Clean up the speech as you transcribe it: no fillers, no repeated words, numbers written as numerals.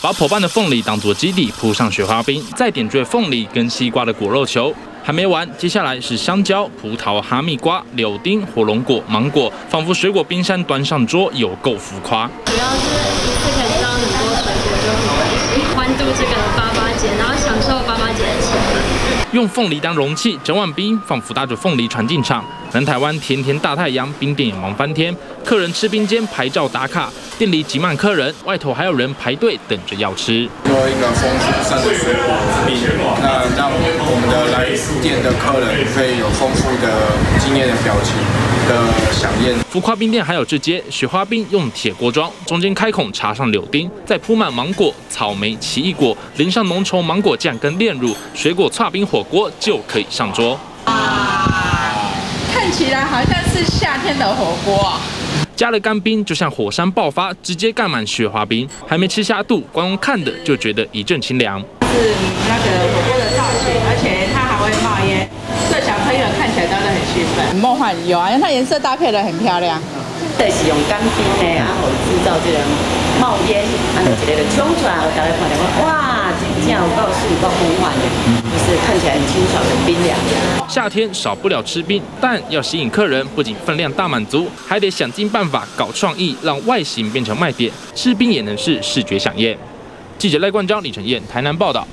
把剖半的凤梨当作基底，铺上雪花冰，再点缀凤梨跟西瓜的果肉球。还没完，接下来是香蕉、葡萄、哈密瓜、柳丁、火龙果、芒果，仿佛水果冰山端上桌，有够浮夸。主要是一次可以吃到很多水果，就很欢度这个八八节，然后享受八八节的气氛。用凤梨当容器，整碗冰仿佛搭着凤梨船进场。 南台湾甜甜大太阳，冰店也忙翻天。客人吃冰间拍照打卡，店里挤满客人，外头还有人排队等着要吃。做一个丰富散的水果冰，那让我们的来店的客人可以有丰富的惊艳的表情的飨宴。浮夸冰店还有这街雪花冰，用铁锅装，中间开孔插上柳丁，再铺满芒果、草莓、奇异果，淋上浓稠芒果酱跟炼乳，水果刨冰火锅就可以上桌。 看起来好像是夏天的火锅，加了干冰就像火山爆发，直接盖满雪花冰，还没吃下肚，光用看的就觉得一阵清凉。是那个火锅的造型，而且它还会冒烟，对小朋友看起来真的很兴奋，很梦幻有啊，因为它颜色搭配得很漂亮。对，是用干冰的，然后制造这个冒烟，啊，一个冲出来，大家看到哇，真正有够水够梦幻的。 看起来很清爽的冰凉。夏天少不了吃冰，但要吸引客人，不仅分量大满足，还得想尽办法搞创意，让外形变成卖点，吃冰也能是视觉飨宴。记者赖冠璋、李承彦，台南报道。